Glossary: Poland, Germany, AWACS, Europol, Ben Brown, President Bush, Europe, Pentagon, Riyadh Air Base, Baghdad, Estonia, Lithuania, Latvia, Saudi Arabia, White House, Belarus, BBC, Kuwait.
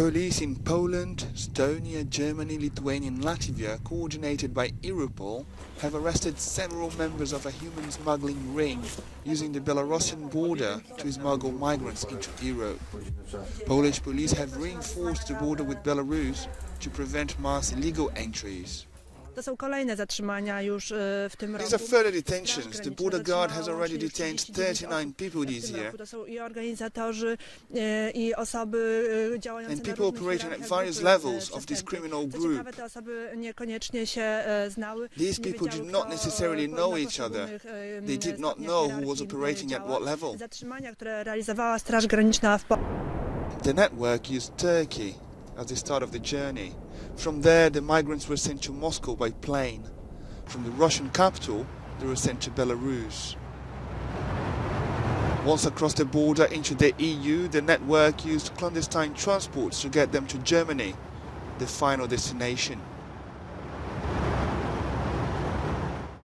Police in Poland, Estonia, Germany, Lithuania and Latvia, coordinated by Europol, have arrested several members of a human smuggling ring using the Belarusian border to smuggle migrants into Europe. Polish police have reinforced the border with Belarus to prevent mass illegal entries. These are further detentions. The border guard has already detained 39 people this year. And people operating at various levels of this criminal group. These people did not necessarily know each other. They did not know who was operating at what level. The network used Turkey at the start of the journey. From there, the migrants were sent to Moscow by plane. From the Russian capital, they were sent to Belarus. Once across the border into the EU, the network used clandestine transports to get them to Germany, the final destination.